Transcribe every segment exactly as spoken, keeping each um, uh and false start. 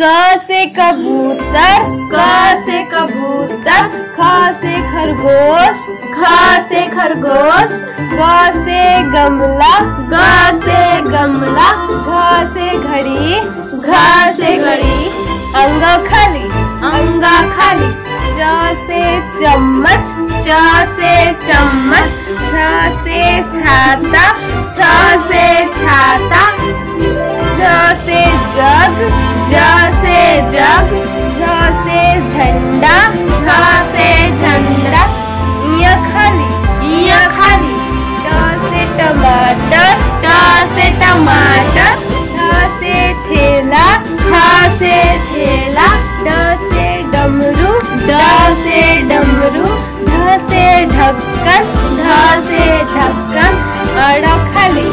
क से कबूतर, क से कबूतर, ख से खरगोश, ख से खरगोश, ग से गमला, ग से गमला, घ से घड़ी, घ से घड़ी, अंगा खाली, अंगा खाली, च से चम्मच, च से चम्मच, छ से छाता, छ से छाता, ज से जग, ज से जग, झ से झंडा, झ से झंडा, य खाली, य खाली, ट से टमाटर, ट से टमाटर, ठ से ठेला, ठ से ठेला, ड से डमरू, ड से डमरू, ढ से ढक्कन, ढ से ढक्कन, अड़ा खाली,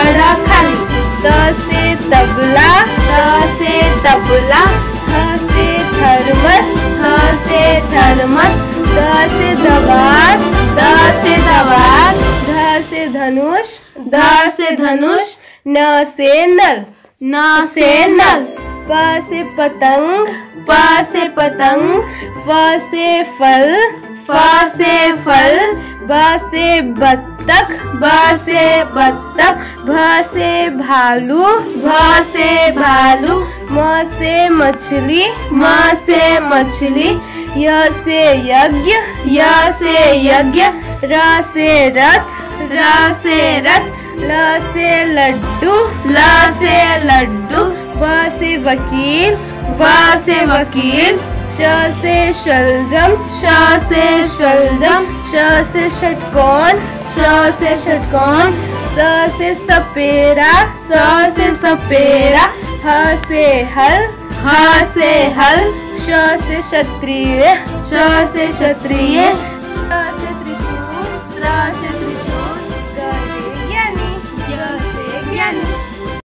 अड़ा खाली, द से तबला, तबला, थ से थर्मस, थ से थर्मस, द से दवात, द से दवात, ध से धनुष, ध से धनुष, न से नल, न से नल, प से पतंग, प से पतंग, फ से फल, फ से फल, ब से बत्तख, ब से बत्तख, भ से भालू, भ से भालू, म से मछली, म से मछली, य से यज्ञ, य से यज्ञ, र से रथ, र से रथ, ल से लड्डू, ल से लड्डू, व से वकील, व से वकील, श से शलजम, श से शलजम, श से षटकोण, श से षटकोण, स से सपेरा, स से सपेरा, ह से हल, ह से हल, श से क्षत्रिय, श से क्षत्रिय,